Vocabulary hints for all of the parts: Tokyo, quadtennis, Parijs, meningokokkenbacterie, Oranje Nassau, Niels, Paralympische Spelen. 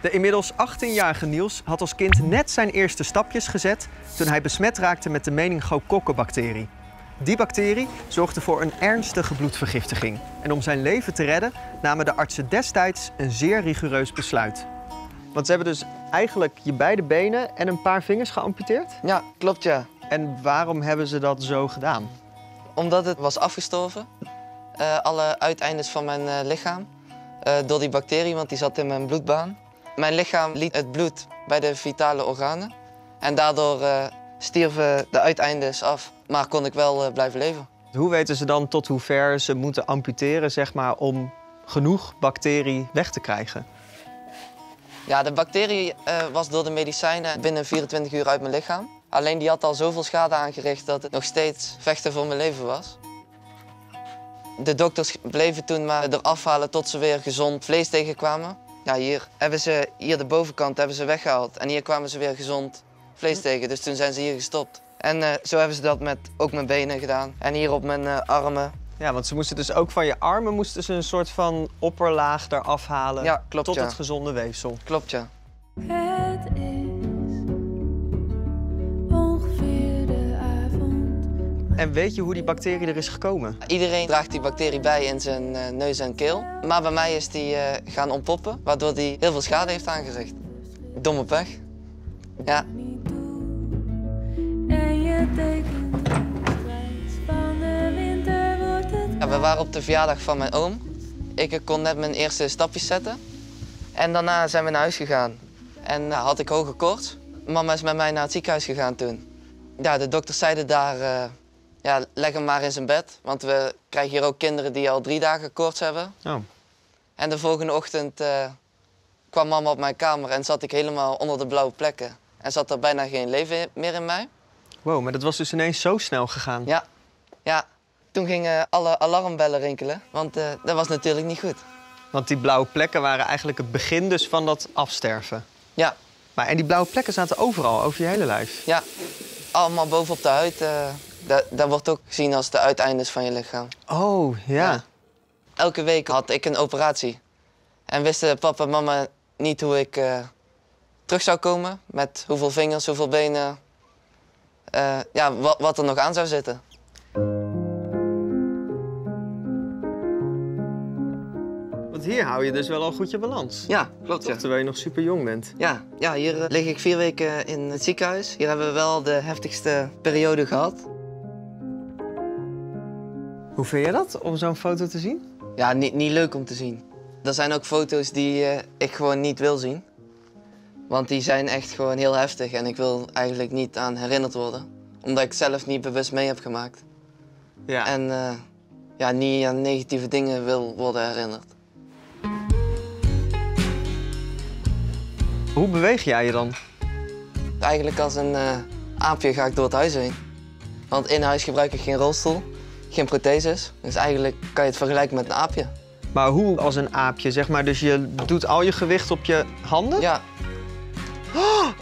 De inmiddels 18-jarige Niels had als kind net zijn eerste stapjes gezet toen hij besmet raakte met de meningokokkenbacterie. Die bacterie zorgde voor een ernstige bloedvergiftiging. En om zijn leven te redden namen de artsen destijds een zeer rigoureus besluit. Want ze hebben dus eigenlijk je beide benen en een paar vingers geamputeerd? Ja, klopt ja. En waarom hebben ze dat zo gedaan? Omdat het was afgestorven, alle uiteindes van mijn lichaam, door die bacterie, want die zat in mijn bloedbaan. Mijn lichaam liet het bloed bij de vitale organen en daardoor stierven de uiteindes af, maar kon ik wel blijven leven. Hoe weten ze dan tot hoe ver ze moeten amputeren, zeg maar, om genoeg bacterie weg te krijgen? Ja, de bacterie was door de medicijnen binnen 24 uur uit mijn lichaam. Alleen die had al zoveel schade aangericht dat het nog steeds vechten voor mijn leven was. De dokters bleven toen maar eraf halen tot ze weer gezond vlees tegenkwamen. Ja, hier de bovenkant hebben ze weggehaald en hier kwamen ze weer gezond vlees tegen. Dus toen zijn ze hier gestopt. En zo hebben ze dat met ook mijn benen gedaan en hier op mijn armen. Ja, want ze moesten dus ook van je armen moesten ze een soort van opperlaag eraf halen. Ja, klopt, tot ja. Het gezonde weefsel. Klopt, ja. Het is ongeveer de avond. En weet je hoe die bacterie er is gekomen? Iedereen draagt die bacterie bij in zijn neus en keel. Maar bij mij is die gaan ontpoppen, waardoor die heel veel schade heeft aangericht. Domme pech. Ja. Ja, we waren op de verjaardag van mijn oom. Ik kon net mijn eerste stapjes zetten. En daarna zijn we naar huis gegaan. En had ik hoge koorts. Mama is met mij naar het ziekenhuis gegaan toen. Ja, de dokters zeiden daar, ja, leg hem maar in zijn bed. Want we krijgen hier ook kinderen die al 3 dagen koorts hebben. Oh. En de volgende ochtend kwam mama op mijn kamer en zat ik helemaal onder de blauwe plekken. En zat er bijna geen leven meer in mij. Wow, maar dat was dus ineens zo snel gegaan. Ja, ja. Toen gingen alle alarmbellen rinkelen, want dat was natuurlijk niet goed. Want die blauwe plekken waren eigenlijk het begin dus van dat afsterven? Ja. Maar, en die blauwe plekken zaten overal, over je hele lijf? Ja, allemaal bovenop de huid. Dat wordt ook gezien als de uiteindes van je lichaam. Oh, ja. Ja. Elke week had ik een operatie. En wisten papa en mama niet hoe ik terug zou komen. Met hoeveel vingers, hoeveel benen. Ja, wat er nog aan zou zitten. Want hier hou je dus wel al goed je balans. Ja, klopt. Toch, ja. Terwijl je nog super jong bent. Ja, ja, hier lig ik 4 weken in het ziekenhuis. Hier hebben we wel de heftigste periode gehad. Hoe vind je dat om zo'n foto te zien? Ja, niet leuk om te zien. Er zijn ook foto's die ik gewoon niet wil zien. Want die zijn echt gewoon heel heftig en ik wil eigenlijk niet aan herinnerd worden. Omdat ik zelf niet bewust mee heb gemaakt. Ja. En ja, niet aan negatieve dingen wil worden herinnerd. Hoe beweeg jij je dan? Eigenlijk als een aapje ga ik door het huis heen. Want in huis gebruik ik geen rolstoel, geen protheses. Dus eigenlijk kan je het vergelijken met een aapje. Maar hoe als een aapje? Zeg maar, dus je doet al je gewicht op je handen? Ja.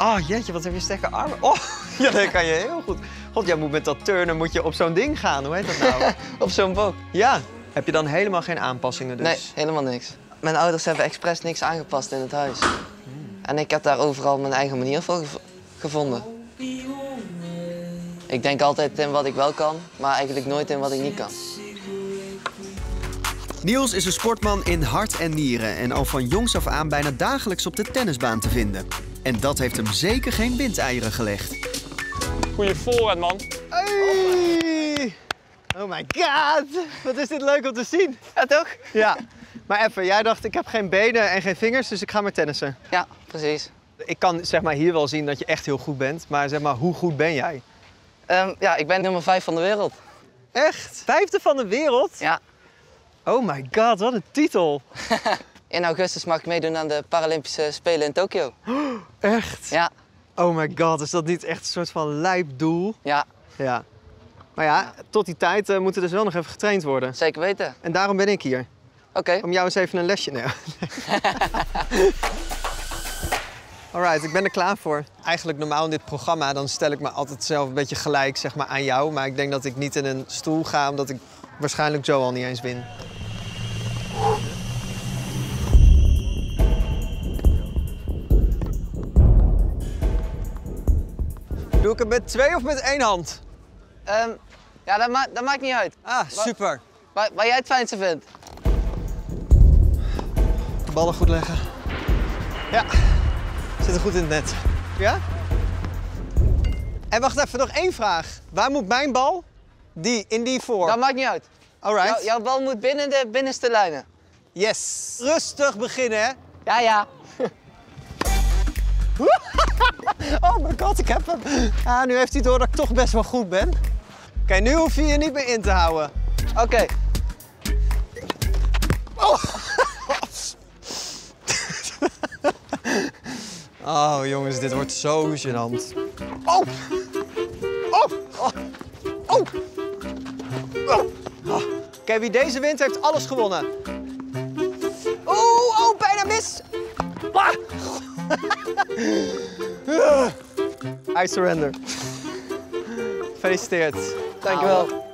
Oh, jeetje, wat heb je sterke armen. Oh, ja, dat kan je heel goed. God, jij moet met dat turnen moet je op zo'n ding gaan. Hoe heet dat nou? Op zo'n bok. Ja. Heb je dan helemaal geen aanpassingen dus? Nee, helemaal niks. Mijn ouders hebben expres niks aangepast in het huis. En ik heb daar overal mijn eigen manier voor gevonden. Ik denk altijd in wat ik wel kan, maar eigenlijk nooit in wat ik niet kan. Niels is een sportman in hart en nieren en al van jongs af aan bijna dagelijks op de tennisbaan te vinden. En dat heeft hem zeker geen windeieren gelegd. Goeie voorhand, man. Hey. Oh my god, wat is dit leuk om te zien. Ja, toch? Ja. Maar even, jij dacht ik heb geen benen en geen vingers, dus ik ga maar tennissen. Ja, precies. Ik kan zeg maar, hier wel zien dat je echt heel goed bent, maar, zeg maar hoe goed ben jij? Ja, ik ben nummer 5 van de wereld. Echt? 5e van de wereld? Ja. Oh my god, wat een titel. In augustus mag ik meedoen aan de Paralympische Spelen in Tokyo. Echt? Ja. Oh my god, is dat niet echt een soort van lijpdoel? Ja. Ja. Maar ja, tot die tijd moet er dus wel nog even getraind worden. Zeker weten. En daarom ben ik hier. Okay. Om jou eens even een lesje te nemen. Alright, ik ben er klaar voor. Eigenlijk normaal in dit programma dan stel ik me altijd zelf een beetje gelijk zeg maar, aan jou. Maar ik denk dat ik niet in een stoel ga, omdat ik waarschijnlijk zo al niet eens win. Doe ik het met twee of met één hand? Ja, dat maakt niet uit. Ah, super. Waar jij het fijnste vindt. De ballen goed leggen. Ja, zit er goed in het net. Ja? En wacht even, nog één vraag. Waar moet mijn bal? In die voor? Dat maakt niet uit. Alright. Jouw bal moet binnen de binnenste lijnen. Yes. Rustig beginnen, hè? Ja, ja. Oh mijn god, ik heb hem. Ah, nu heeft hij door dat ik toch best wel goed ben. Oké, nu hoef je je niet meer in te houden. Oké. Oh. Oh, jongens, dit wordt zo gênant. Oh! Oh! Oh! Oh. Oh. Oh. Oké, wie deze wint, heeft alles gewonnen. Oeh, oh, bijna mis! Ah. I surrender. Gefeliciteerd. Dankjewel.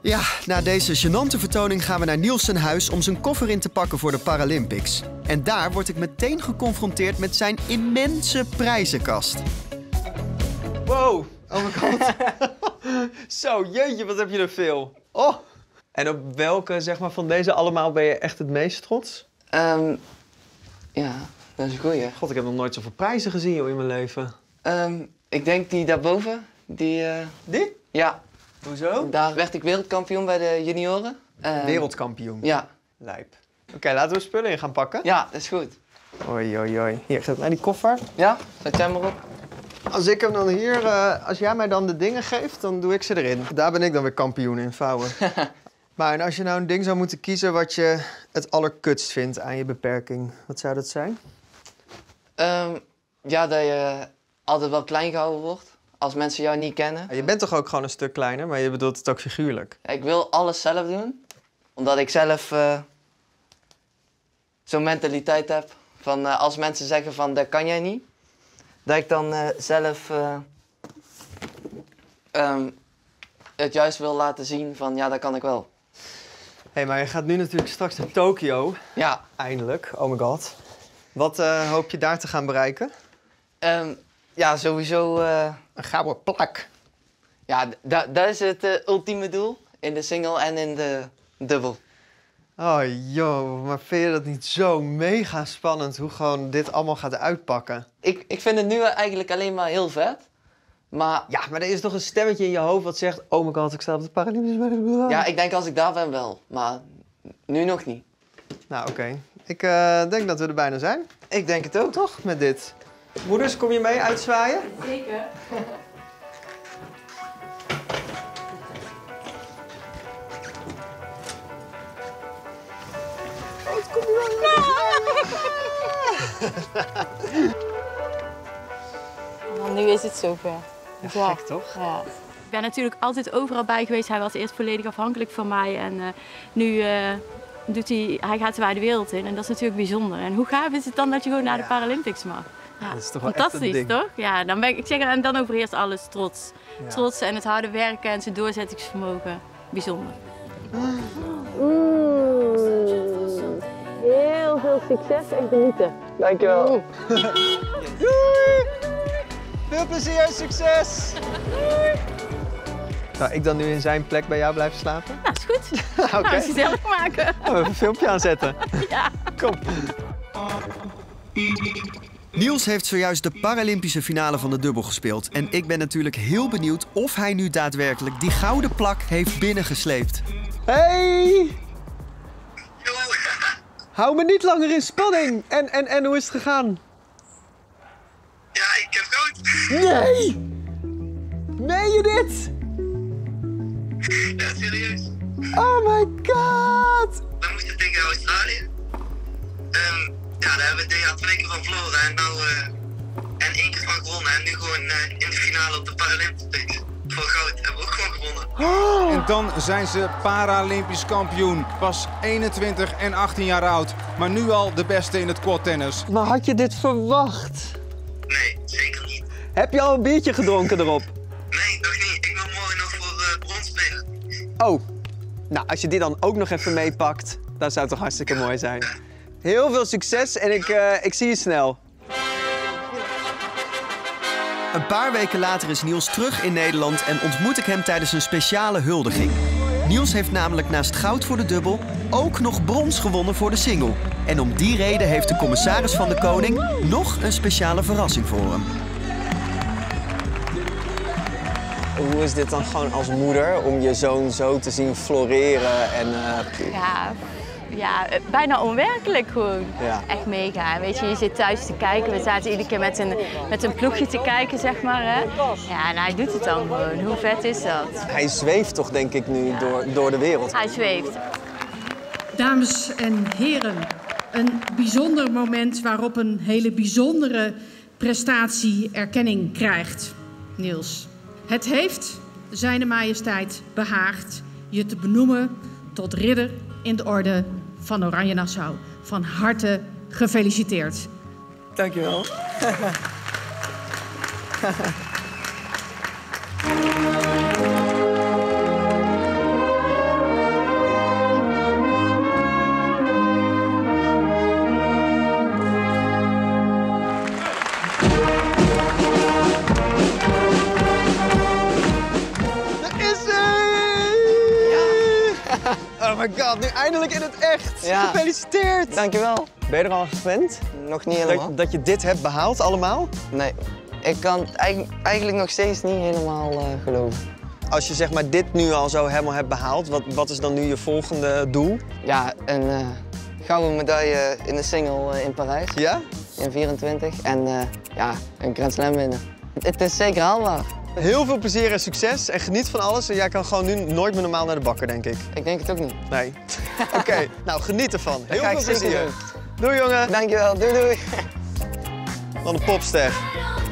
Ja, na deze gênante vertoning gaan we naar Niels zijn huis om zijn koffer in te pakken voor de Paralympics. En daar word ik meteen geconfronteerd met zijn immense prijzenkast. Wow, oh mijn god. Zo, jeetje, wat heb je er veel. Oh. En op welke, zeg maar, van deze allemaal ben je echt het meest trots? Ja, dat is een goeie. God, ik heb nog nooit zoveel prijzen gezien, joh, in mijn leven. Ik denk die daarboven. Die? Ja. Hoezo? Daar werd ik wereldkampioen bij de junioren. Wereldkampioen? Ja. Lijp. Oké, laten we spullen in gaan pakken. Ja, dat is goed. Oei, oei, oei. Hier, zet mij die koffer. Ja, zet jij maar op. Als ik hem dan hier, als jij mij dan de dingen geeft, dan doe ik ze erin. Daar ben ik dan weer kampioen in, vouwen. Maar en als je nou een ding zou moeten kiezen wat je het allerkutst vindt aan je beperking, wat zou dat zijn? Ja, dat je altijd wel klein gehouden wordt. Als mensen jou niet kennen. Je bent toch ook gewoon een stuk kleiner, maar je bedoelt het ook figuurlijk? Ja, ik wil alles zelf doen, omdat ik zelf zo'n mentaliteit heb van als mensen zeggen van dat kan jij niet, dat ik dan zelf het juist wil laten zien van ja, dat kan ik wel. Hé, maar je gaat nu natuurlijk straks naar Tokyo. Ja. Eindelijk, oh my god. Wat hoop je daar te gaan bereiken? Ja, sowieso een gouden plak. Ja, dat is het ultieme doel. In de single en in de dubbel. Oh joh, maar vind je dat niet zo mega spannend hoe gewoon dit allemaal gaat uitpakken? Ik vind het nu eigenlijk alleen maar heel vet. Maar... Ja, maar er is toch een stemmetje in je hoofd wat zegt... Oh my god, ik sta op de Paralympische Spelen. Ja, ik denk als ik daar ben wel. Maar nu nog niet. Nou, oké. Ik denk dat we er bijna zijn. Ik denk het ook, toch? Met dit. Moeders, kom je mee uitzwaaien? Zeker. Oh, het komt wel. Ja. Nu is het zover. Ja, ja. Gek, toch? Ja. Ik ben natuurlijk altijd overal bij geweest. Hij was eerst volledig afhankelijk van mij. En nu doet hij gaat hij de wereld in. En dat is natuurlijk bijzonder. En hoe gaaf is het dan dat je gewoon naar de Paralympics mag? Ja, dat is toch wel fantastisch, echt een ding, toch? Ja, dan ben ik zeg, en dan overheerst alles trots. Ja. Trots en het harde werken en zijn doorzettingsvermogen. Bijzonder. Heel veel succes en genieten. Dankjewel. Doei! Veel plezier en succes! Doei! Zou ik dan nu in zijn plek bij jou blijven slapen? Ja, is goed. Oké. Nou, gezellig maken. We hebben een filmpje aanzetten. Ja. Kom. Niels heeft zojuist de Paralympische finale van de dubbel gespeeld. En ik ben natuurlijk heel benieuwd of hij nu daadwerkelijk die gouden plak heeft binnengesleept. Hey! Yo. Hou me niet langer in spanning. En hoe is het gegaan? Ja, ik heb rood. Nee! Meen je dit? Ja, serieus. Oh my god! We moesten tegen Australië. Ja, daar hebben we tegen 2 keer van verloren en nou, en 1 keer van gewonnen. En nu gewoon in de finale op de Paralympics voor goud hebben we ook gewoon gewonnen. Oh. En dan zijn ze Paralympisch kampioen. Pas 21 en 18 jaar oud, maar nu al de beste in het quadtennis. Maar had je dit verwacht? Nee, zeker niet. Heb je al een biertje gedronken erop? Nee, nog niet. Ik wil morgen nog voor brons spelen. Oh, nou als je die dan ook nog even meepakt, dat zou toch hartstikke mooi zijn. Heel veel succes en ik zie je snel. Een paar weken later is Niels terug in Nederland en ontmoet ik hem tijdens een speciale huldiging. Niels heeft namelijk naast goud voor de dubbel ook nog brons gewonnen voor de single. En om die reden heeft de commissaris van de Koning nog een speciale verrassing voor hem. Hoe is dit dan gewoon als moeder om je zoon zo te zien floreren en... Ja, bijna onwerkelijk gewoon. Ja. Echt mega. Weet je, je zit thuis te kijken. We zaten iedere keer met een ploegje te kijken, zeg maar. Hè? Ja, en hij doet het dan gewoon. Hoe vet is dat? Hij zweeft toch, denk ik, nu door de wereld. Hij zweeft. Dames en heren, een bijzonder moment waarop een hele bijzondere prestatie erkenning krijgt, Niels. Het heeft Zijne Majesteit behaagd je te benoemen tot ridder in de orde van Oranje Nassau. Van harte gefeliciteerd. Dankjewel. Oh my god, nu eindelijk in het echt! Ja. Gefeliciteerd! Dankjewel. Ben je er al gewend? Nog niet helemaal. Dat je dit hebt behaald allemaal? Nee, ik kan eigenlijk nog steeds niet helemaal geloven. Als je zeg maar dit nu al zo helemaal hebt behaald, wat is dan nu je volgende doel? Ja, een gouden medaille in de single in Parijs. Ja? In 24 en ja, een Grand Slam winnen. Het is zeker haalbaar. Heel veel plezier en succes en geniet van alles. En jij kan gewoon nu nooit meer normaal naar de bakker, denk ik. Ik denk het ook niet. Nee. Oké, nou geniet ervan. Heel veel plezier. Doei jongen. Dankjewel, doei doei. Wat een popster.